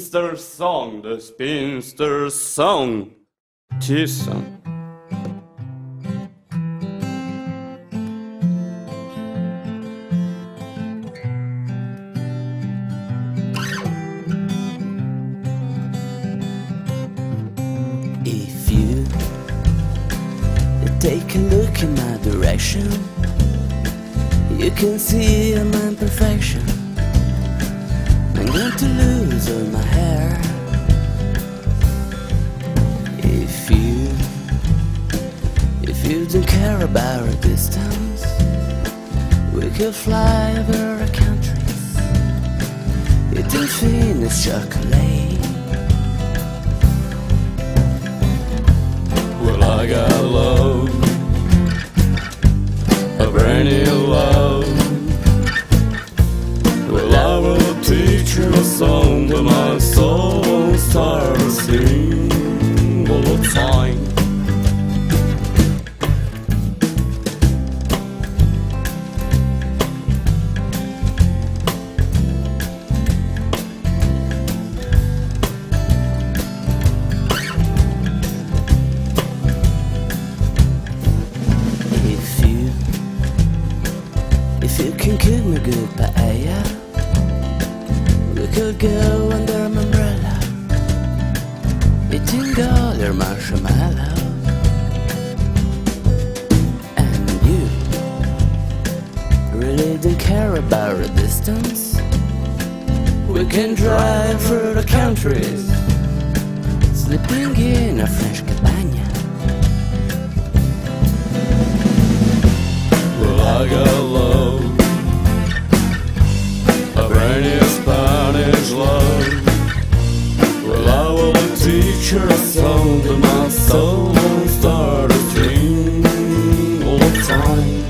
Spinster's song, the spinster's song, tis song. If you take a look in my direction, you can see I'm in perfection. I'm going to lose all my hair. If you don't care about our distance, we could fly over our countries, eating Finnish chocolate. Well, I got love, a brand new love. Well, I will teach you a song that my soul starts singing all the time. You can cook me good paella. We could go under an umbrella, eating dollar marshmallow. And you really don't care about the distance. We can drive through the countries, sleeping in a French cabana. Well, I got love, Spanish love. Well, I will teach her a song that my soul won't start to sing all the time.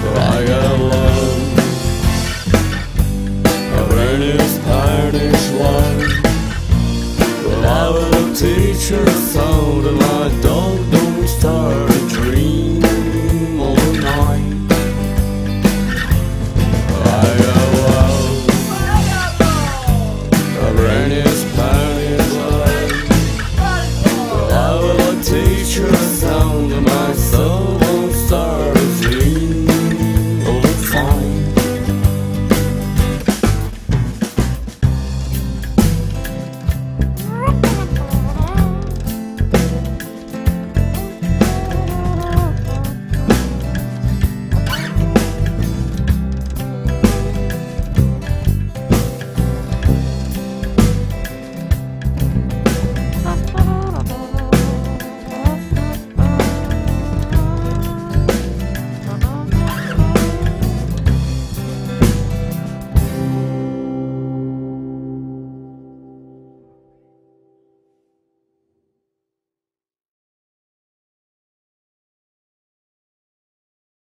But I got love, a brand new Spanish love. Well, I will teach her a song that my dog